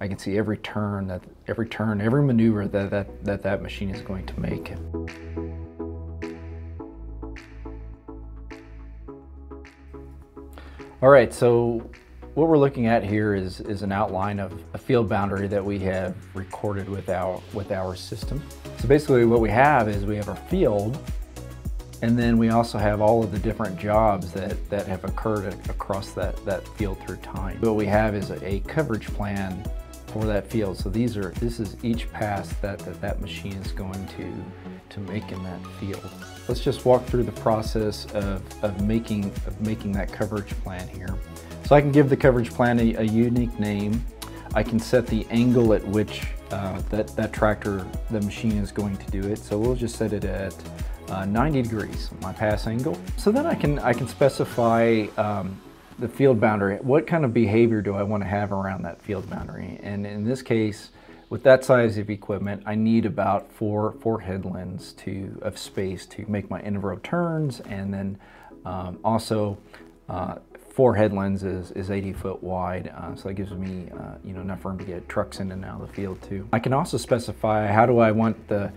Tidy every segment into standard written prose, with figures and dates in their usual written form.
I can see every turn, every maneuver that machine is going to make. All right, so what we're looking at here is an outline of a field boundary that we have recorded with our system. So basically what we have is we have our field, and then we also have all of the different jobs that have occurred across that field through time. What we have is a coverage plan for that field. So this is each pass that machine is going to make in that field. Let's just walk through the process of making that coverage plan here. So I can give the coverage plan a unique name. I can set the angle at which the machine is going to do it. So we'll just set it at 90 degrees, my pass angle. So then I can specify the field boundary. What kind of behavior do I want to have around that field boundary? And in this case, with that size of equipment, I need about four headlands of space to make my in-row turns, and then four headlands is 80 foot wide, so that gives me enough room to get trucks in and out of the field too. I can also specify how do I want the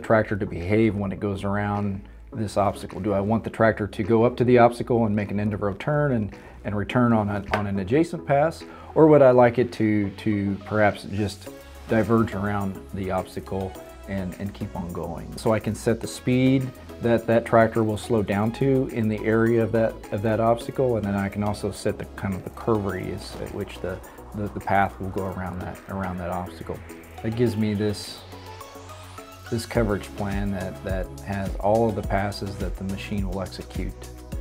tractor to behave when it goes around this obstacle. Do I want the tractor to go up to the obstacle and make an end-of-row turn and return on an adjacent pass? Or would I like it to perhaps just diverge around the obstacle and keep on going? So I can set the speed that tractor will slow down to in the area of that obstacle, and then I can also set the kind of the curve radius at which the path will go around that obstacle. That gives me this coverage plan that has all of the passes that the machine will execute.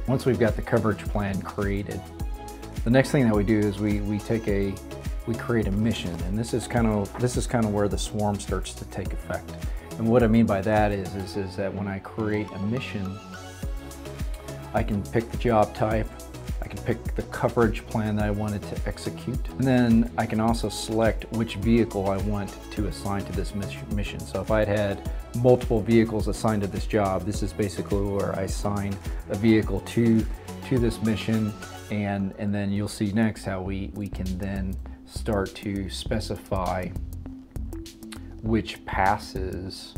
Once we've got the coverage plan created, the next thing that we do is we create a mission, and this is kind of where the swarm starts to take effect. And what I mean by that is that when I create a mission, I can pick the job type, I can pick the coverage plan that I wanted to execute, and then I can also select which vehicle I want to assign to this mission. So if I had multiple vehicles assigned to this job, this is basically where I assign a vehicle to this mission, and then you'll see next how we can then start to specify which passes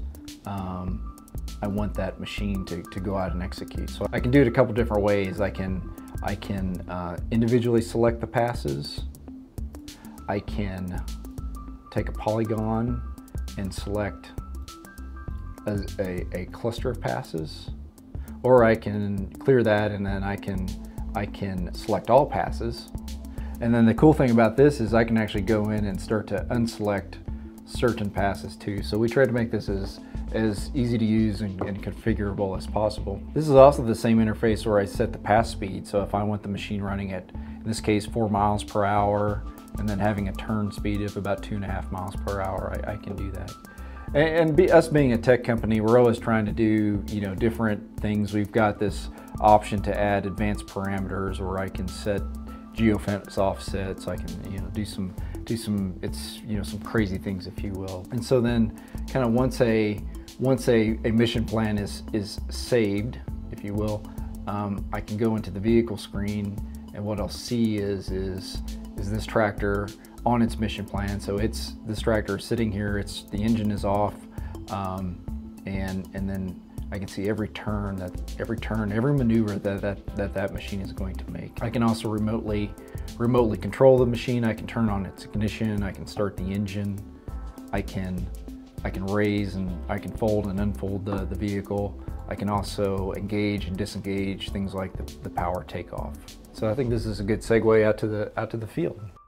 I want that machine to go out and execute. So I can do it a couple different ways. I can individually select the passes. I can take a polygon and select a cluster of passes, or I can clear that and then I can select all passes. And then the cool thing about this is I can actually go in and start to unselect certain passes too. So we try to make this as easy to use and configurable as possible. This is also the same interface where I set the pass speed. So if I want the machine running at, in this case, 4 miles per hour, and then having a turn speed of about 2.5 miles per hour, I can do that. And us being a tech company, we're always trying to do different things. We've got this option to add advanced parameters where I can set geofence offsets, so I can do some crazy things, if you will. And so then kind of once a mission plan is saved, if you will, I can go into the vehicle screen, and what I'll see is this tractor on its mission plan. So this tractor is sitting here, the engine is off, and then I can see every maneuver that machine is going to make. I can also remotely control the machine. I can turn on its ignition. I can start the engine. I can raise and I can fold and unfold the vehicle. I can also engage and disengage things like the power takeoff. So I think this is a good segue out to the field.